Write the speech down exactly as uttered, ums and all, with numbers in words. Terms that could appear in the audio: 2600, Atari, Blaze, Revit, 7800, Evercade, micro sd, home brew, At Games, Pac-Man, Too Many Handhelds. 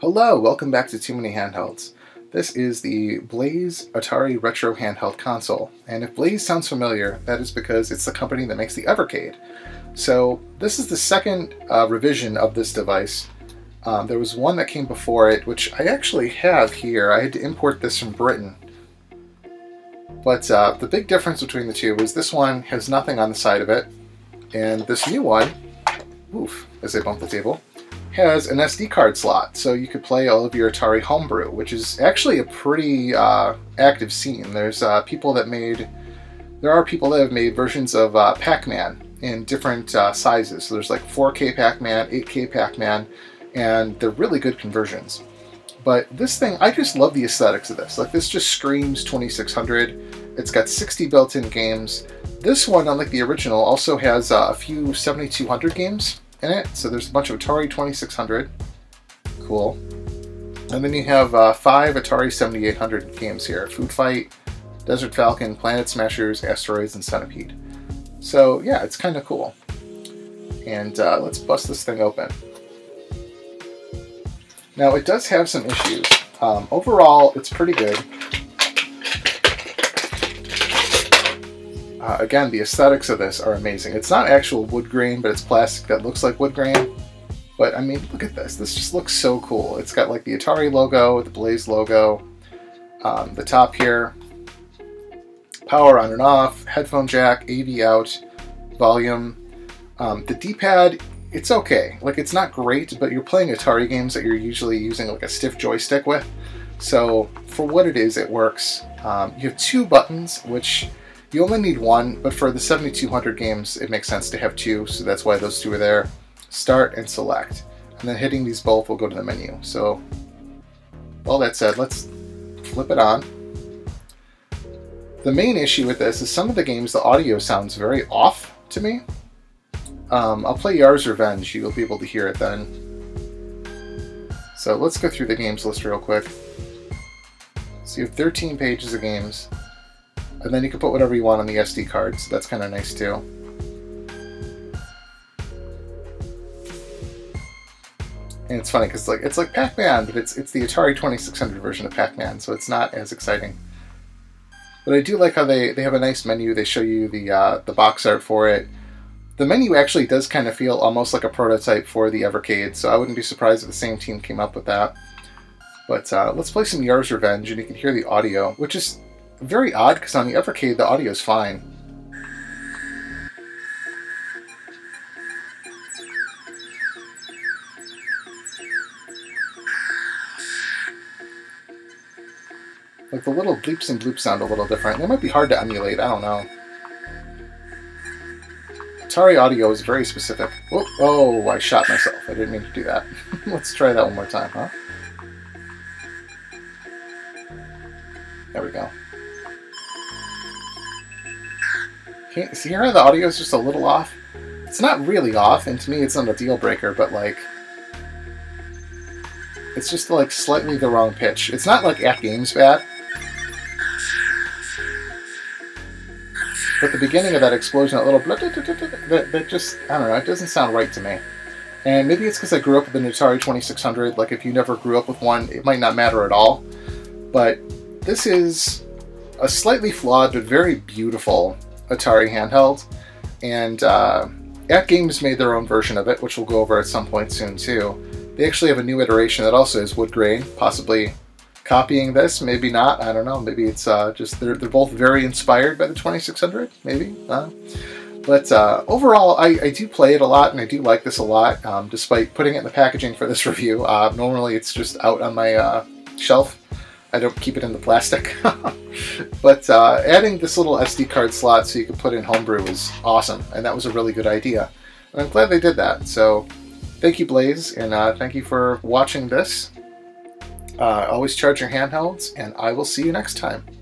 Hello, welcome back to Too Many Handhelds. This is the Blaze Atari Retro Handheld Console, and if Blaze sounds familiar, that is because it's the company that makes the Evercade. So this is the second uh, revision of this device. Um, there was one that came before it, which I actually have here. I had to import this from Britain. But uh, the big difference between the two is this one has nothing on the side of it, and this new one, oof, as I bump the table, has an S D card slot, so you could play all of your Atari homebrew, which is actually a pretty uh, active scene. There's uh, people that made, there are people that have made versions of uh, Pac-Man in different uh, sizes. So there's like four K Pac-Man, eight K Pac-Man, and they're really good conversions. But this thing, I just love the aesthetics of this. Like, this just screams twenty-six hundred. It's got sixty built-in games. This one, unlike the original, also has uh, a few seventy-two hundred games in it. So there's a bunch of Atari twenty-six hundred. Cool. And then you have uh, five Atari seventy-eight hundred games here. Food Fight, Desert Falcon, Planet Smashers, Asteroids, and Centipede. So yeah, it's kind of cool. And uh, let's bust this thing open. Now, it does have some issues. Um, overall, it's pretty good. Uh, again, the aesthetics of this are amazing. It's not actual wood grain, but it's plastic that looks like wood grain. But I mean, look at this. This just looks so cool. It's got like the Atari logo, the Blaze logo, um, the top here, power on and off, headphone jack, A V out, volume. Um, the D-pad, it's okay. Like, it's not great, but you're playing Atari games that you're usually using like a stiff joystick with. So for what it is, it works. Um, you have two buttons, which you only need one, but for the seventy-two hundred games, it makes sense to have two, so that's why those two are there. Start and select. And then hitting these both will go to the menu. So, all that said, let's flip it on. The main issue with this is some of the games, the audio sounds very off to me. Um, I'll play Yar's Revenge, you'll be able to hear it then. So let's go through the games list real quick. So you have thirteen pages of games. And then you can put whatever you want on the S D card, so that's kind of nice too. And it's funny because it's like it's like Pac-Man, but it's it's the Atari twenty-six hundred version of Pac-Man, so it's not as exciting. But I do like how they they have a nice menu. They show you the uh, the box art for it. The menu actually does kind of feel almost like a prototype for the Evercade, so I wouldn't be surprised if the same team came up with that. But uh, let's play some Yar's Revenge, and you can hear the audio, which is very odd, because on the Evercade, the audio is fine. Like, the little bleeps and bloops sound a little different. They might be hard to emulate, I don't know. Atari audio is very specific. Whoop, oh, I shot myself. I didn't mean to do that. Let's try that one more time, huh? There we go. See, here the audio is just a little off. It's not really off, and to me it's not a deal breaker, but like, it's just like slightly the wrong pitch. It's not like At Games bad. But the beginning of that explosion, that little blah, blah, blah, blah, blah, that, that just, I don't know, it doesn't sound right to me. And maybe it's because I grew up with an Atari twenty-six hundred. Like, if you never grew up with one, it might not matter at all. But this is a slightly flawed but very beautiful Atari handheld, and uh, At Games made their own version of it, which we'll go over at some point soon too. They actually have a new iteration that also is wood grain, possibly copying this, maybe not, I don't know, maybe it's uh, just, they're, they're both very inspired by the twenty-six hundred, maybe, uh, but uh, overall I, I do play it a lot, and I do like this a lot, um, despite putting it in the packaging for this review. Uh, normally it's just out on my uh, shelf. I don't keep it in the plastic. But uh, adding this little S D card slot so you could put in homebrew was awesome, and that was a really good idea. And I'm glad they did that. So thank you, Blaze, and uh, thank you for watching this. Uh, always charge your handhelds, and I will see you next time.